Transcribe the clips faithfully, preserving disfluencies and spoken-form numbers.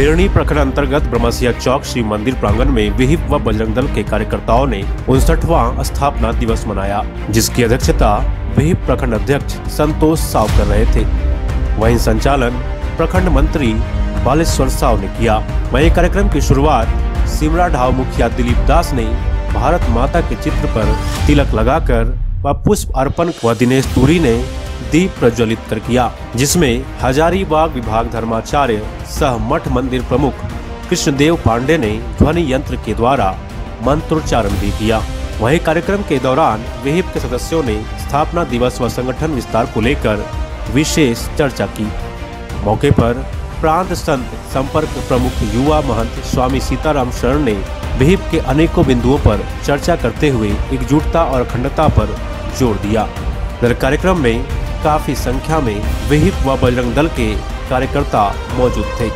देवनी प्रखंड अंतर्गत ब्रह्मासिया चौक श्री मंदिर प्रांगण में विहिप व बजरंग दल के कार्यकर्ताओं ने उनसठवां स्थापना दिवस मनाया, जिसकी अध्यक्षता विहिप प्रखंड अध्यक्ष संतोष साव कर रहे थे। वहीं संचालन प्रखंड मंत्री बालेश्वर साव ने किया। वहीं कार्यक्रम की शुरुआत सिमरा ढाव मुखिया दिलीप दास ने भारत माता के चित्र पर तिलक लगाकर व पुष्प अर्पण व दिनेश तूरी ने दीप प्रज्वलित कर किया, जिसमें हजारीबाग विभाग धर्माचार्य सह मठ मंदिर प्रमुख कृष्णदेव पांडे ने ध्वनि यंत्र के द्वारा मंत्रोच्चारण भी किया। वहीं कार्यक्रम के दौरान विहिप के सदस्यों ने स्थापना दिवस व संगठन विस्तार को लेकर विशेष चर्चा की। मौके पर प्रांत संत संपर्क प्रमुख युवा महंत स्वामी सीताराम शरण ने विहिप के अनेकों बिंदुओं पर चर्चा करते हुए एकजुटता और अखंडता पर जोर दिया। दल कार्यक्रम में काफी संख्या में विहिप व बजरंग दल के कार्यकर्ता मौजूद थे।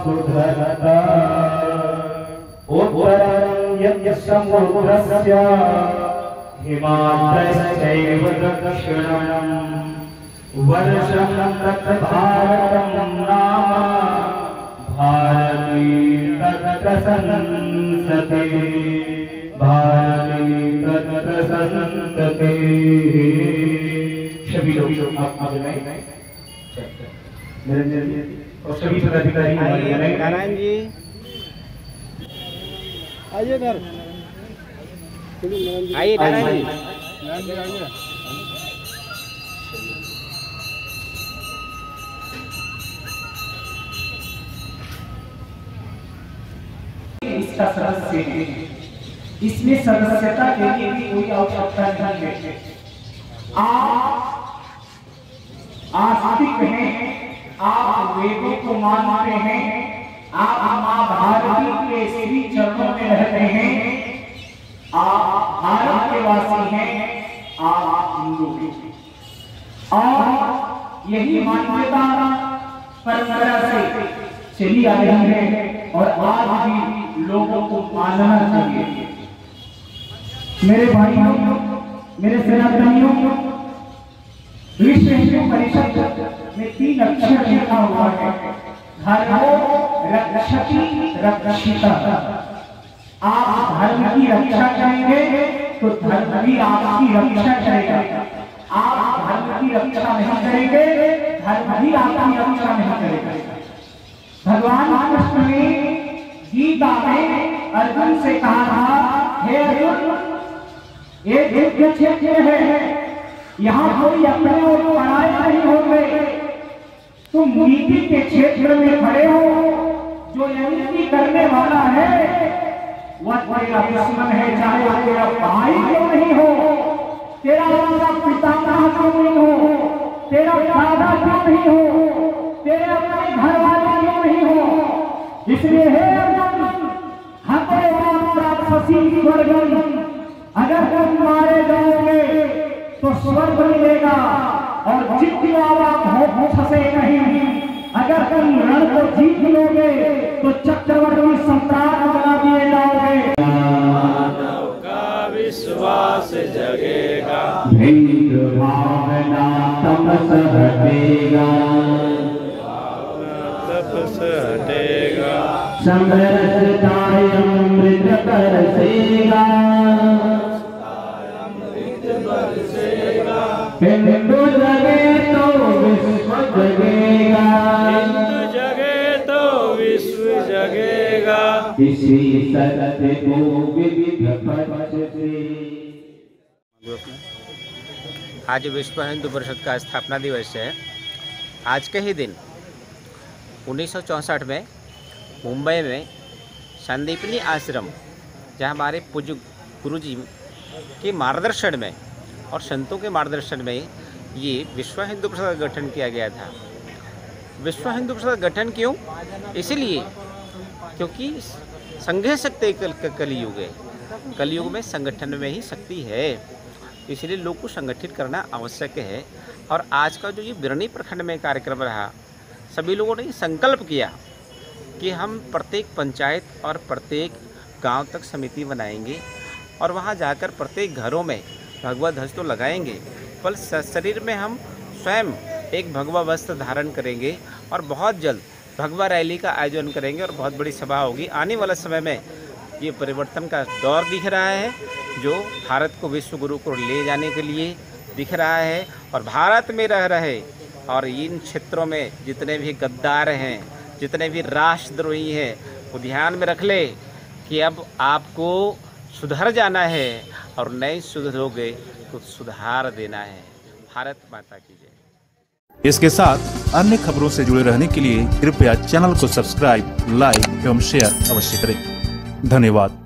सुधरता उत्तरं यस्य समुद्रस्य हिमाद्रश्चैव दक्षिणं वर्षं तत् भारतं नाम भारती तत् संसते भारती तत् संसते। सभी लोग आप आज नहीं निरंजन जी और सभी पदाधिकारी नारायण जी आइए इधर आइए नारायण जी आइए। इसका सदस्य इसमें सदस्यता के लिए भी कोई आवश्यकता नहीं है। आप आस्तिक हैं, आप वेदों को मानते हैं, आप मां भारती के श्री चरणों में रहते हैं, आप भारत के वासी हैं, आप हिंदू हैं और यही मान्यता परंपरा से चली आ रही है और आज भी लोगों को मानना चाहिए। मेरे भाइयों, मेरे सेनापतियों, विश्व हिंदू परिषद में तीन अक्षर लिखा हुआ है, धर्मो रक्षति रक्षिता। आप धर्म की रक्षा करेंगे तो धर्म भी आपकी रक्षा करेगा। आप धर्म की रक्षा नहीं करेंगे, धर्म भी आपकी रक्षा नहीं करेगा। भगवान कृष्ण ने गीता में अर्जुन से कहा था, हे अर्जुन ये दिव्य क्षेत्र है, यहाँ कोई अपने और पराए नहीं होंगे, तुम नीति के क्षेत्र में खड़े हो। जो नीति करने वाला है वह तेरा दुश्मन है, चाहे वो तेरा भाई क्यों नहीं हो, तेरा अपना पितामह क्यों नहीं हो, तेरा दादा क्यों नहीं हो, तेरे अपने घर वाले क्यों नहीं हो। इसलिए हे अर्जुन हमारे राक्षसी स्वर्गम, अगर तुम मारे जाओगे तो स्वर्ग मिलेगा और जितना आप हो फंसे नहीं। अगर तुम रण को जीत लोगे तो चक्रवर्ती सम्राट बना दिए जाओगे। मानव का विश्वास जगेगा, भेद भावना तपस हटेगा, तपस हटेगा, संघर्ष ताय अमृत बरसेगा, हिंदू जगे तो विश्व जगेगा, हिंदू जगे तो विश्व जगेगा। इसी सत्य को विविध पक्ष से आज विश्व हिंदू परिषद का स्थापना दिवस है। आज के ही दिन उन्नीस सौ चौंसठ में मुंबई में संदीपनी आश्रम, जहाँ हमारे पूज्य गुरुजी के मार्गदर्शन में और संतों के मार्गदर्शन में ये विश्व हिंदू परिषद का गठन किया गया था। विश्व हिंदू परिषद का गठन क्यों? इसलिए क्योंकि संघे सकते कल कलयुग है। कलयुग में संगठन में ही शक्ति है, इसलिए लोग को संगठित करना आवश्यक है। और आज का जो ये बिरनी प्रखंड में कार्यक्रम रहा, सभी लोगों ने संकल्प किया कि हम प्रत्येक पंचायत और प्रत्येक गांव तक समिति बनाएंगे और वहां जाकर प्रत्येक घरों में भगवा ध्वज तो लगाएंगे, पर शरीर में हम स्वयं एक भगवा वस्त्र धारण करेंगे और बहुत जल्द भगवा रैली का आयोजन करेंगे और बहुत बड़ी सभा होगी। आने वाले समय में ये परिवर्तन का दौर दिख रहा है जो भारत को विश्व गुरु को ले जाने के लिए दिख रहा है। और भारत में रह रहे और इन क्षेत्रों में जितने भी गद्दार हैं, जितने भी राष्ट्रद्रोही हैं, वो ध्यान में रख ले कि अब आपको सुधर जाना है और नहीं सुधरोगे तो सुधार देना है। भारत माता की जय। इसके साथ अन्य खबरों से जुड़े रहने के लिए कृपया चैनल को सब्सक्राइब, लाइक एवं शेयर अवश्य करें। धन्यवाद।